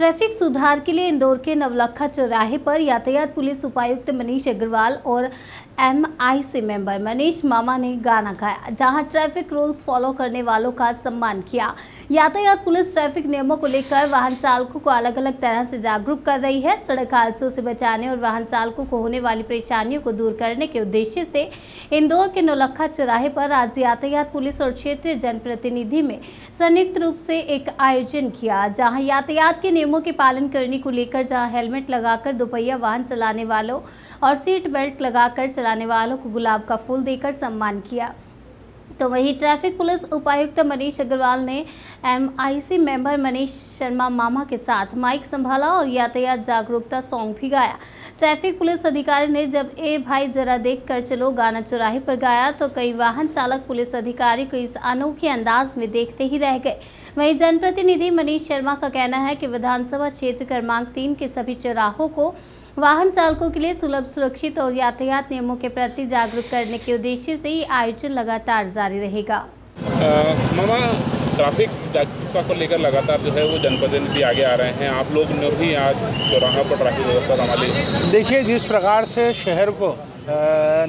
Traffic सुधार के लिए इंदौर के नवलखा चौराहे पर यातायात पुलिस उपायुक्त मनीष अग्रवाल और एमआईसी मेंबर मनीष मामा ने गाना गाया, जहां ट्रैफिक रूल्स फॉलो करने वालों का सम्मान किया। यातायात पुलिस ट्रैफिक नियमों को लेकर वाहन चालकों को अलग अलग तरह से जागरूक कर रही है। सड़क हादसों से बचाने और वाहन चालकों को होने वाली परेशानियों को दूर करने के उद्देश्य से इंदौर के नौलखा चौराहे पर आज यातायात पुलिस और क्षेत्रीय जनप्रतिनिधि में संयुक्त रूप से एक आयोजन किया, जहाँ यातायात के नियमों के पालन करने को लेकर जहाँ हेलमेट लगाकर दोपहिया वाहन चलाने वालों और सीट बेल्ट लगाकर चलाने वालों को गुलाब का फूल देकर सम्मान किया। तो वहीं ट्रैफिक पुलिस उपायुक्त मनीष अग्रवाल ने एमआईसी मेंबर मनीष शर्मा मामा के साथ माइक संभाला और यातायात जागरूकता सॉन्ग भी गाया। ट्रैफिक पुलिस अधिकारी ने जब ए भाई जरा देख कर चलो गाना चौराहे पर गाया तो कई वाहन चालक पुलिस अधिकारी को इस अनोखे अंदाज में देखते ही रह गए। वहीं जनप्रतिनिधि मनीष शर्मा का कहना है कि विधानसभा क्षेत्र क्रमांक 3 के सभी चौराहों को वाहन चालकों के लिए सुलभ, सुरक्षित और यातायात नियमों के प्रति जागरूक करने के उद्देश्य से ये आयोजन लगातार जारी रहेगा। मामा, ट्रैफिक जागरूकता को लेकर लगातार जो है वो जनप्रतिनिधि आगे आ रहे हैं। आप लोग ने भी आज चौराहा पर ट्रैफिक व्यवस्था संभाली। देखिए, जिस प्रकार से शहर को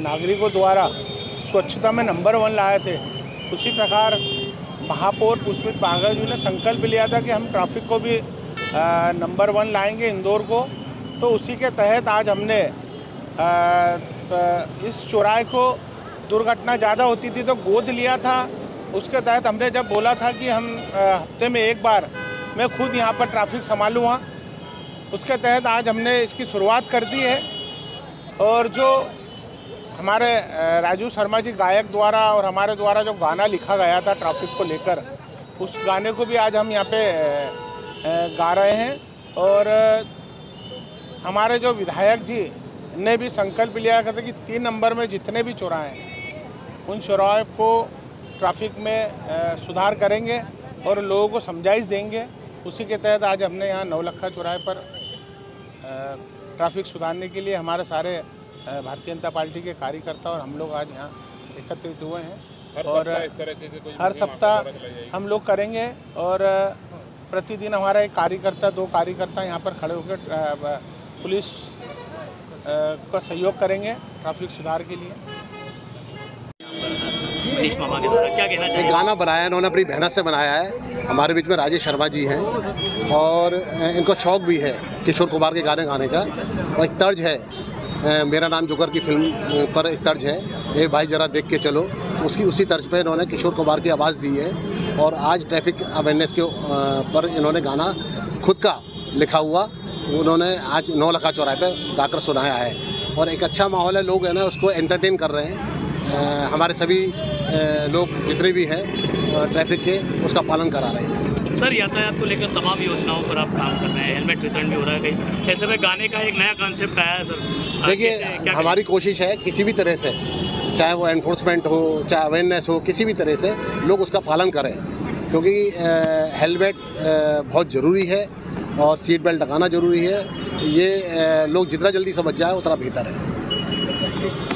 नागरिकों द्वारा स्वच्छता में नंबर 1 लाए थे, उसी प्रकार महापौर पुष्पित बाघल जी ने संकल्प लिया था कि हम ट्रैफिक को भी नंबर 1 लाएंगे इंदौर को। तो उसी के तहत आज हमने इस चौराहे को, दुर्घटना ज़्यादा होती थी तो गोद लिया था। उसके तहत हमने जब बोला था कि हम हफ्ते में एक बार मैं खुद यहाँ पर ट्रैफिक संभालूँगा, उसके तहत आज हमने इसकी शुरुआत कर दी है। और जो हमारे राजू शर्मा जी गायक द्वारा और हमारे द्वारा जो गाना लिखा गया था ट्रैफिक को लेकर, उस गाने को भी आज हम यहाँ पे गा रहे हैं। और हमारे जो विधायक जी ने भी संकल्प लिया था कि 3 नंबर में जितने भी चौराहे हैं उन चौराहे को ट्रैफिक में सुधार करेंगे और लोगों को समझाइश देंगे। उसी के तहत आज हमने यहाँ नवलखा चौराहे पर ट्रैफिक सुधारने के लिए हमारे सारे भारतीय जनता पार्टी के कार्यकर्ता और हम लोग आज यहाँ एकत्रित हुए हैं। और हर सप्ताह हम लोग करेंगे और प्रतिदिन हमारा एक कार्यकर्ता, 2 कार्यकर्ता यहाँ पर खड़े होकर पुलिस का सहयोग करेंगे ट्रैफिक सुधार के लिए। मनीष मामा के द्वारा क्या कहना चाहिए? गाना बनाया इन्होंने, अपनी मेहनत से बनाया है। हमारे बीच में राजेश शर्मा जी हैं और इनको शौक भी है किशोर कुमार के गाने गाने का, और एक तर्ज है मेरा नाम जोकर की फिल्म पर, एक तर्ज है ए भाई जरा देख के चलो, उसकी उसी तर्ज पर इन्होंने किशोर कुमार की आवाज़ दी है। और आज ट्रैफिक अवेयरनेस के पर इन्होंने गाना खुद का लिखा हुआ उन्होंने आज नौलखा चौराहे पर गाकर सुनाया है। और एक अच्छा माहौल है, लोग है ना उसको एंटरटेन कर रहे हैं। हमारे सभी लोग जितने भी हैं ट्रैफिक के, उसका पालन करा रहे हैं। सर, यातायात को लेकर तमाम योजनाओं पर आप काम कर रहे हैं, हेलमेट वितरण भी हो रहा है, कहीं ऐसे में गाने का एक नया कॉन्सेप्ट आया है सर? देखिए, हमारी कोशिश है किसी भी तरह से, चाहे वो एनफोर्समेंट हो, चाहे अवेयरनेस हो, किसी भी तरह से लोग उसका पालन करें, क्योंकि हेलमेट बहुत ज़रूरी है और सीट बेल्ट लगाना ज़रूरी है। ये लोग जितना जल्दी समझ जाए उतना बेहतर है।